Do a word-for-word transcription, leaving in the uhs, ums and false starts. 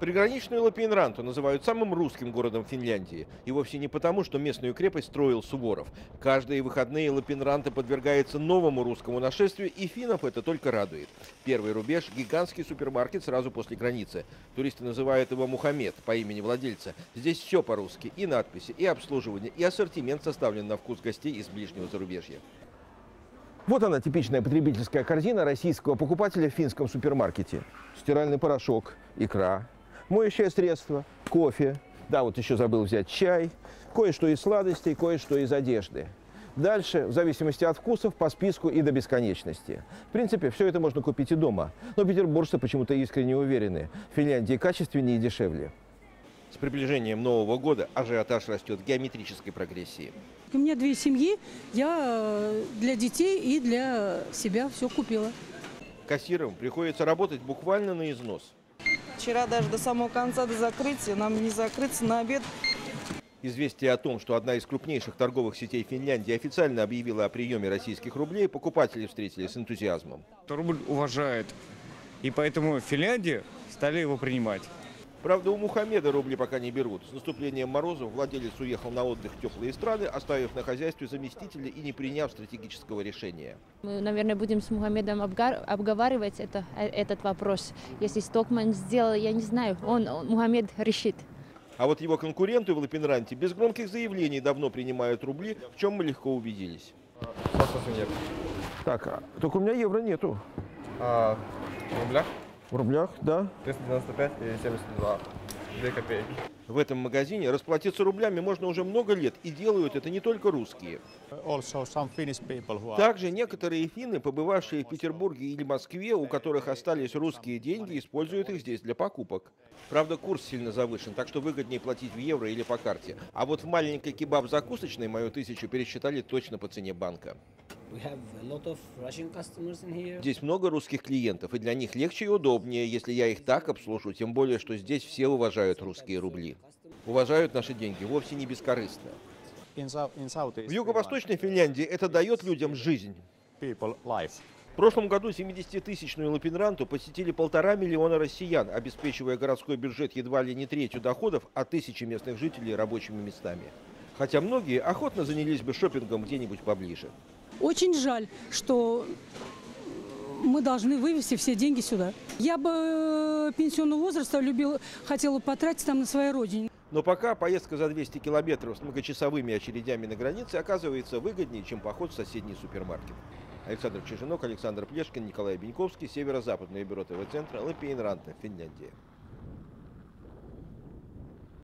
Приграничную Лаппеенранту называют самым русским городом Финляндии. И вовсе не потому, что местную крепость строил Суворов. Каждые выходные Лаппеенранта подвергается новому русскому нашествию, и финнов это только радует. Первый рубеж – гигантский супермаркет сразу после границы. Туристы называют его Мухаммед по имени владельца. Здесь все по-русски – и надписи, и обслуживание, и ассортимент составлен на вкус гостей из ближнего зарубежья. Вот она, типичная потребительская корзина российского покупателя в финском супермаркете. Стиральный порошок, икра, моющее средство, кофе. Да, вот еще забыл взять чай. Кое-что из сладостей, кое-что из одежды. Дальше, в зависимости от вкусов, по списку и до бесконечности. В принципе, все это можно купить и дома. Но петербуржцы почему-то искренне уверены. В Финляндии качественнее и дешевле. С приближением Нового года ажиотаж растет в геометрической прогрессии. У меня две семьи, я для детей и для себя все купила. Кассирам приходится работать буквально на износ. Вчера даже до самого конца, до закрытия, нам не закрыться на обед. Известие о том, что одна из крупнейших торговых сетей Финляндии официально объявила о приеме российских рублей, покупатели встретили с энтузиазмом. Рубль уважает, и поэтому в Финляндии стали его принимать. Правда, у Мухаммеда рубли пока не берут. С наступлением морозов владелец уехал на отдых в теплые страны, оставив на хозяйстве заместителя и не приняв стратегического решения. Мы, наверное, будем с Мухаммедом обговаривать это, этот вопрос. Если Стокман сделал, я не знаю, он, он Мухаммед решит. А вот его конкуренты в Лаппеенранте без громких заявлений давно принимают рубли, в чем мы легко убедились. Так, только у меня евро нету. А, в рублях? В рублях, да. триста девяносто пять и семьдесят два. Две копейки. В этом магазине расплатиться рублями можно уже много лет, и делают это не только русские. Также некоторые финны, побывавшие в Петербурге или Москве, у которых остались русские деньги, используют их здесь для покупок. Правда, курс сильно завышен, так что выгоднее платить в евро или по карте. А вот в маленькой кебаб-закусочной мою тысячу пересчитали точно по цене банка. Здесь много русских клиентов, и для них легче и удобнее, если я их так обслужу, тем более, что здесь все уважают русские рубли. Уважают наши деньги вовсе не бескорыстно. В юго-восточной Финляндии это дает людям жизнь. В прошлом году семидесятитысячную Лаппеенранту посетили полтора миллиона россиян, обеспечивая городской бюджет едва ли не третью доходов, а тысячи местных жителей рабочими местами. Хотя многие охотно занялись бы шопингом где-нибудь поближе. Очень жаль, что мы должны вывести все деньги сюда. Я бы пенсионного возраста любил, хотела потратить там на своей родине. Но пока поездка за двести километров с многочасовыми очередями на границе оказывается выгоднее, чем поход в соседний супермаркет. Александр Чиженок, Александр Плешкин, Николай Беньковский, Северо-Западное бюро ТВ Центра, Лаппеенранта, Финляндия.